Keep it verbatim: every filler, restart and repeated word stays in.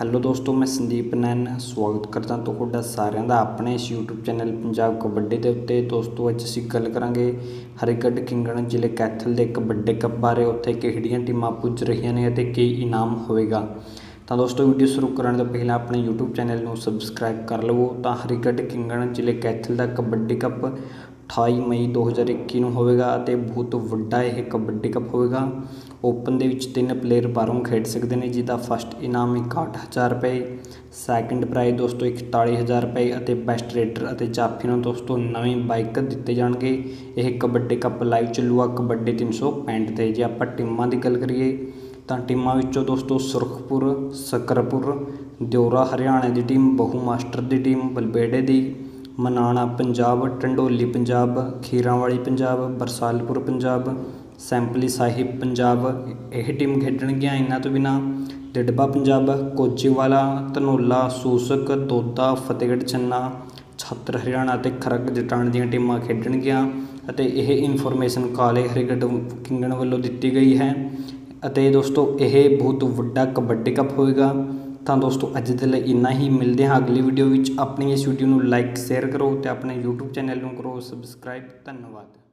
Hello दोस्तों, मैं संदीप नैन स्वागत करता तुहाडा सारिआं दा अपने इस यूट्यूब चैनल पंजाब कबड्डी दे उत्ते। दोस्तों अज्ज असीं गल करांगे हरिगढ़ किंगण जिले कैथल दे कबड्डी कप बारे, उत्थे किहड़ियां टीमां पुज रहियां ने ते की इनाम होएगा। तो दोस्तों वीडियो शुरू करने तो पहले अपने यूट्यूब चैनल को सबसक्राइब कर लवो। तो हरिगढ़ किंगण जिले कैथल का कबड्डी कप अठाई मई दो हज़ार इक्की में होगा। तो बहुत वड्डा यह कबड्डी कप होगा। ओपन के तीन प्लेयर बाहरों खेड सकते हैं, जिसका फस्ट इनाम इकहठ हज़ार रुपए, सैकेंड प्राइज़ दोस्तों इकतालीस हज़ार रुपए और बेस्ट रेडर और जाफी में दोस्तों नवी बाइक दिते जाएंगे। यह कबड्डी कप लाइव चलूगा कबड्डी तीन सौ पैंठ से। जे आप टीमों की गल करिए तो टीमों विचों दोस्तों सुरखपुर, सकरपुर, द्योरा हरियाणा की टीम, बहुमाश्टर की टीम, बलबेड़े की, मनाणा पंजाब, टंडोली पंजाब, खीरवाली पंजाब, बरसालपुर पंजाब, सैंपली साहिब पंजाब यह टीम खेडणगियां। इन्हां तो बिना डिडबा पंजाब, कोचीवाला, तनोला, सूसक, दौदा, फतेहगढ़, चन्ना, छत्तर हरियाणा ते खरग जटान दी टीमां खेडणगियां। अते यह इनफॉर्मेशन काले हरिगढ़ किंगण वालों दित्ती गई है। अते दोस्तों यह बहुत वड्डा कबड्डी कप होएगा। तो दोस्तों अज दे लई इन्ना ही, मिलते हैं अगली वीडियो विच। अपनी इस वीडियो नूं लाइक शेयर करो तो अपने यूट्यूब चैनल नूं करो सबसक्राइब। धन्यवाद।